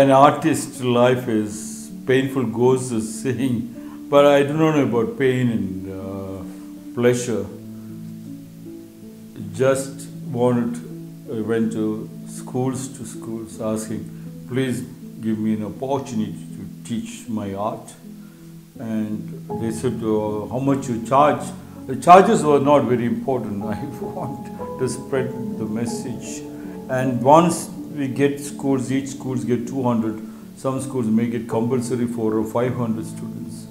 an artist's life is painful, goes the saying, but I do not know about pain and pleasure. Just wanted, I went to schools asking, please give me an opportunity to teach my art. And they said, how much you charge? The charges were not very important. I want to spread the message. And once we get schools, each schools get 200. Some schools make it compulsory for 500 students.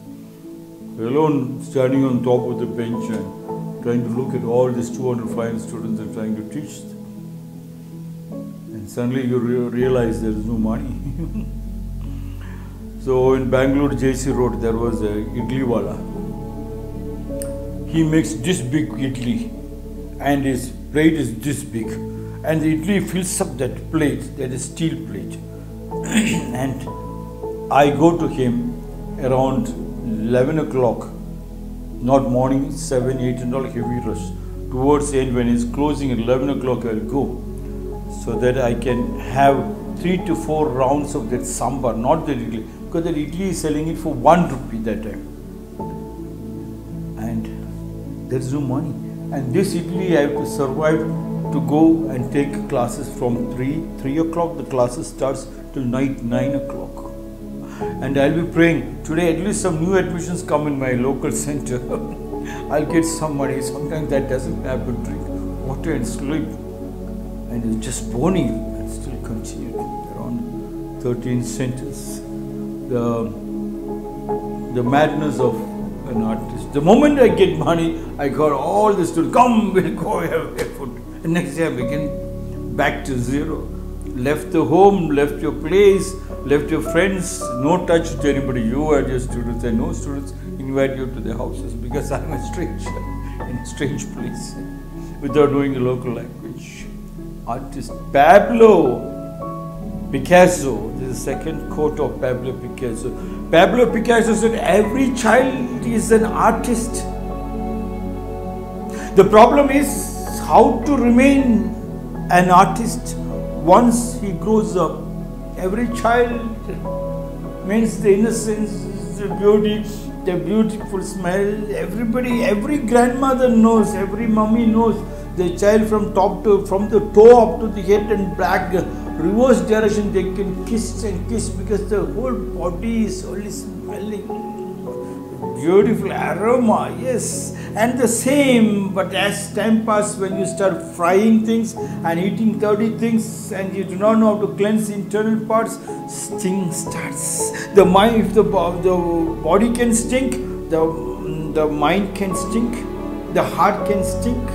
We're alone standing on top of the bench and trying to look at all these 205 students and trying to teach them. And suddenly you realize there is no money. So in Bangalore, JC Road, there was a idli wala. He makes this big idli and his plate is this big. And the idli fills up that plate, that is steel plate. And I go to him around 11 o'clock, not morning, 7, 8 and all heavy rush. Towards the end when he's closing at 11 o'clock, I'll go. So that I can have 3 to 4 rounds of that sambar, not the idli, because the idli is selling it for 1 rupee that time. And there is no money. And this idli I have to survive to go and take classes from 3 o'clock, the classes starts till night 9 o'clock. And I'll be praying, today at least some new admissions come in my local center. I'll get some money, sometimes that doesn't happen, drink water and sleep. And it's just burning and still continued around 13 centers. The madness of an artist. The moment I get money, I got all this to come, we'll go have food. And next day I begin back to zero. Left the home, left your place, left your friends, no touch to anybody. You and your students, and no students invite you to their houses because I'm a stranger in a strange place without knowing the local language. Artist Pablo Picasso, this is the second quote of Pablo Picasso. Pablo Picasso said, every child is an artist. The problem is how to remain an artist once he grows up. Every child means the innocence, the beauty, the beautiful smell. Everybody, every grandmother knows, every mummy knows. The child from the toe up to the head and back, reverse direction, they can kiss and kiss because the whole body is only smelling beautiful aroma, yes. And the same, but as time passes, when you start frying things and eating dirty things and you do not know how to cleanse internal parts, stink starts. The mind, if the body can stink, the mind can stink, the heart can stink.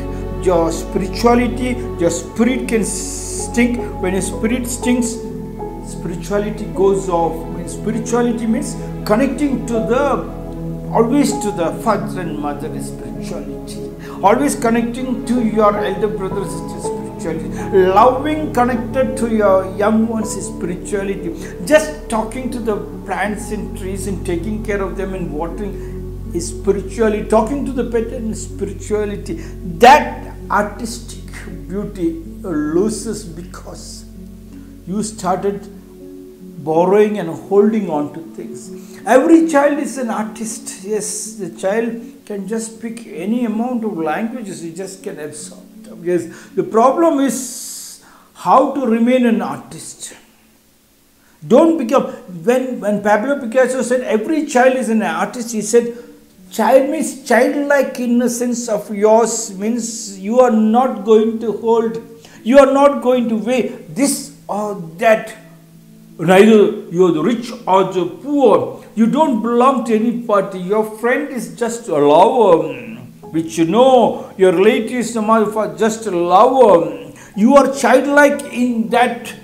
Your spirituality, your spirit can stink. When your spirit stinks, spirituality goes off. When spirituality means connecting to always to the father and mother is spirituality. Always connecting to your elder brothers is spirituality. Loving connected to your young ones is spirituality. Just talking to the plants and trees and taking care of them and watering is spirituality. Talking to the pet and spirituality. That artistic beauty loses because you started borrowing and holding on to things. Every child is an artist. Yes, the child can just pick any amount of languages. He just can absorb them. Yes, the problem is how to remain an artist. Don't become, when Pablo Picasso said every child is an artist, he said, child means childlike innocence of yours means you are not going to hold, you are not going to weigh this or that. Neither you are the rich or the poor. You don't belong to any party. Your friend is just a lover, which you know. Your relative is just a lover. You are childlike in that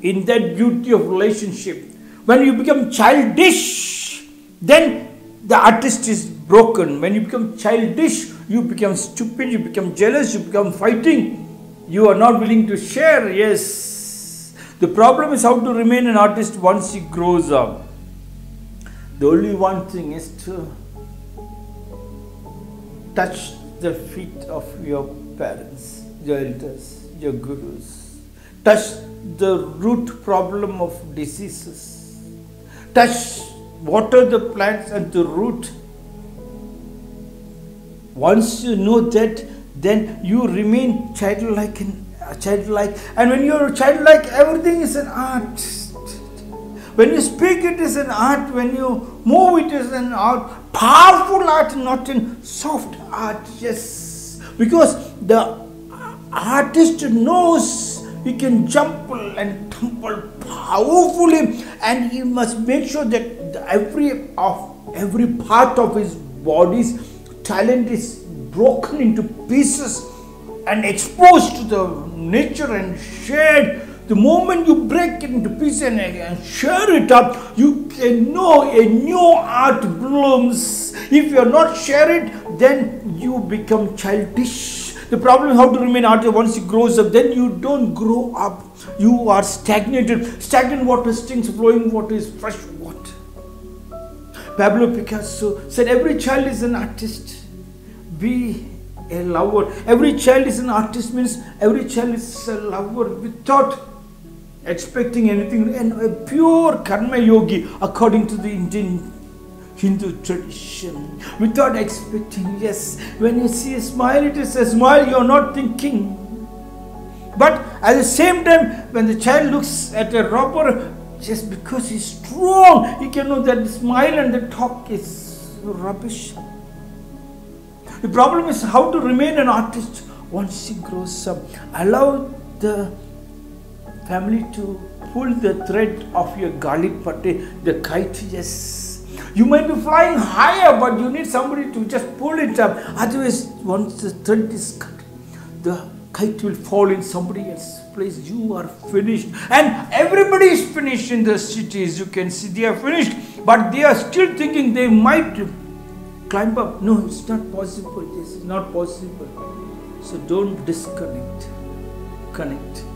beauty of relationship. When you become childish, then the artist is broken. When you become childish, you become stupid, you become jealous, you become fighting. You are not willing to share, yes. The problem is how to remain an artist once he grows up. The only one thing is to touch the feet of your parents, your elders, your gurus. Touch the root problem of diseases. Water the plants at the root. Once you know that, then you remain childlike and childlike. And when you are childlike, everything is an art. When you speak, it is an art. When you move, it is an art. Powerful art, not in soft art. Yes, because the artist knows he can jump and tumble powerfully, and he must make sure that every part of his body's talent is broken into pieces and exposed to the nature and shared. The moment you break it into pieces and share it up, you can know a new art blooms. If you are not share it, then you become childish. The problem is how to remain artist. Once it grows up, then you don't grow up. You are stagnated. Stagnant water stinks, flowing water is fresh water. Pablo Picasso said, every child is an artist. Be a lover. Every child is an artist means every child is a lover without expecting anything, and a pure karma yogi according to the Indian Hindu tradition, without expecting. Yes, when you see a smile, it is a smile, you are not thinking. But at the same time, when the child looks at a robber, just because he's strong, he can know that the smile and the talk is rubbish. The problem is how to remain an artist once he grows up. Allow the family to pull the thread of your garlic pate, the kite, yes. You might be flying higher, but you need somebody to just pull it up. Otherwise, once the thread is cut, the kite will fall in somebody else's place. You are finished. And everybody is finished in the cities. You can see they are finished, but they are still thinking they might climb up. No, it's not possible. This is not possible. So don't disconnect. Connect.